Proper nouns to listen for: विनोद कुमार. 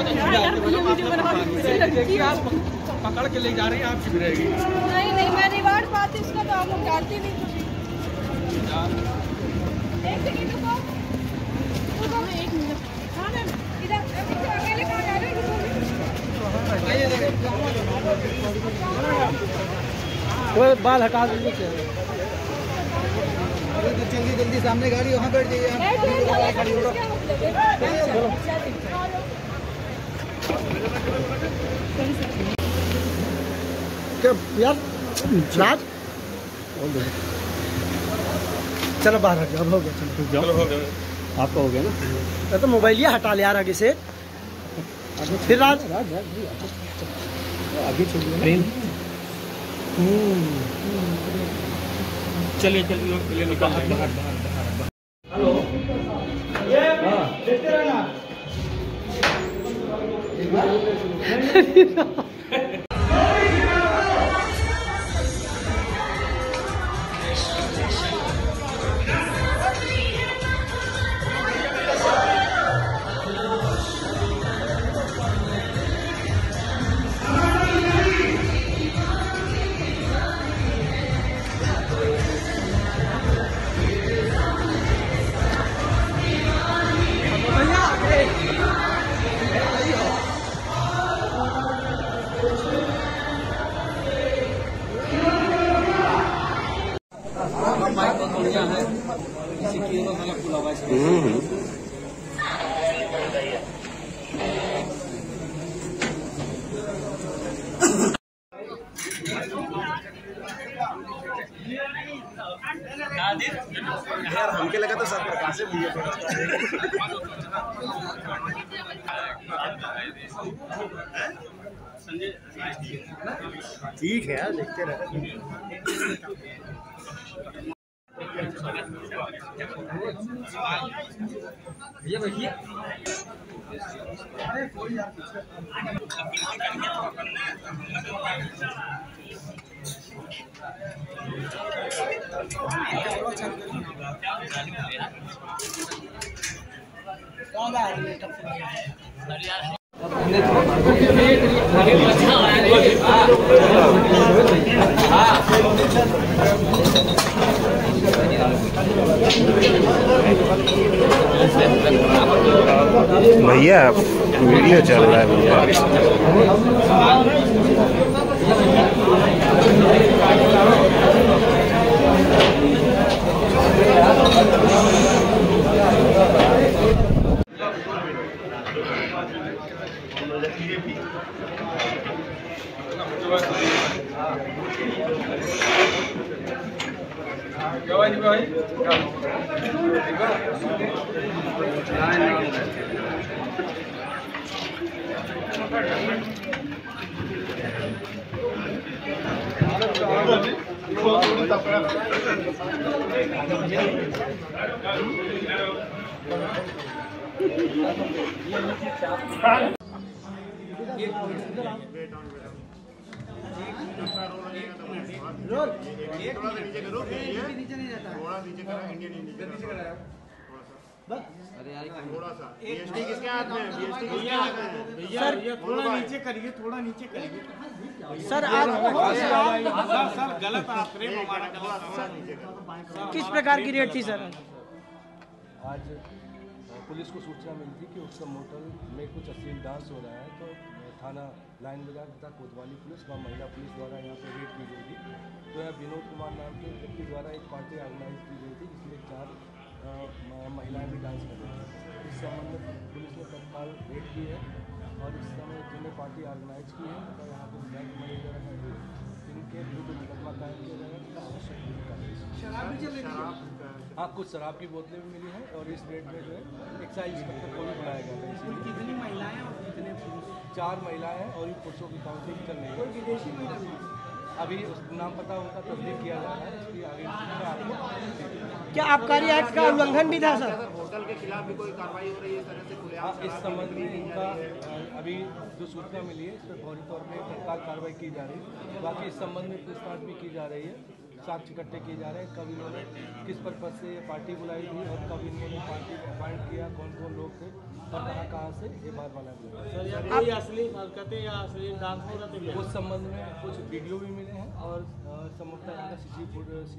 पकड़ के ले जा रही हैं आप छिप रहेगी। नहीं नहीं मैं रिवार्ड पाती इसका तो आप लोग डालती नहीं कुछ। बाल हटा जल्दी जल्दी सामने गाड़ी वहाँ बैठ जाइए यार। चलो बाहर हट जाओ। हो गया चलो हो गया आपका हो गया ना तो मोबाइलिया हटा ले यार आगे से फिर राज आगे चलिए चलिए हेलो रहना यार हमके लगा तो सब प्रकार से ठीक है यार देखते रहे भैया भैया भैया वीडियो चल रहा है थोड़ा नीचे करिए सर। आप गलत किस प्रकार की रेट थी सर? आज पुलिस को सूचना मिली कि उसका मोटल में कुछ अश्लील डांस हो रहा है, तो थाना लाइन बाजार तथा कोतवाली पुलिस व महिला पुलिस द्वारा यहाँ पर रेड की गई थी। तो यह विनोद कुमार नाम के व्यक्ति द्वारा एक पार्टी ऑर्गेनाइज की गई थी जिसमें 4 महिलाएं भी डांस कर रही थी। इस संबंध में पुलिस ने तत्काल रेड की है और इस समय जिन्हें पार्टी ऑर्गेनाइज की है तथा यहाँ पर ब्लैक मनी इनके विरुद्ध मुकदमा कायम किया जाएगा। आवश्यक हाँ कुछ शराब की बोतलें भी मिली हैं और इस रेट में जो है एक्साइज इंस्पेक्टर को भी बढ़ाया गया है। इसमें कितनी महिलाएं और कितने पुरुष? 4 महिलाएं हैं और इन पुरुषों की काउंसलिंग चल रही है। कोई विदेशी भी नहीं? अभी नाम पता उनका तस्दीक किया जा रहा है इसकी आगे। क्या आबकारी एक्ट का उल्लंघन भी था सर? होटल के खिलाफ भी कोई कार्रवाई हो रही है इस तरह से? खुलेआम इस संबंध में इनका अभी जो सूचना मिली है इस पर फौरी तौर पर तत्काल कार्रवाई की जा रही है। बाकी इस संबंध में पूछताछ भी की जा रही है, साक्ष्य इकट्ठे किए जा रहे हैं, कब इन्होंने किस पर्पज से ये पार्टी बुलाई थी और कब इन्होंने पार्टी अपॉइंट किया, कौन कौन लोग थे। कहाँ से ये बार वाला सर असली हरकतें या असली डांस हो रहा है, उस संबंध में कुछ वीडियो भी मिले हैं और समर्थन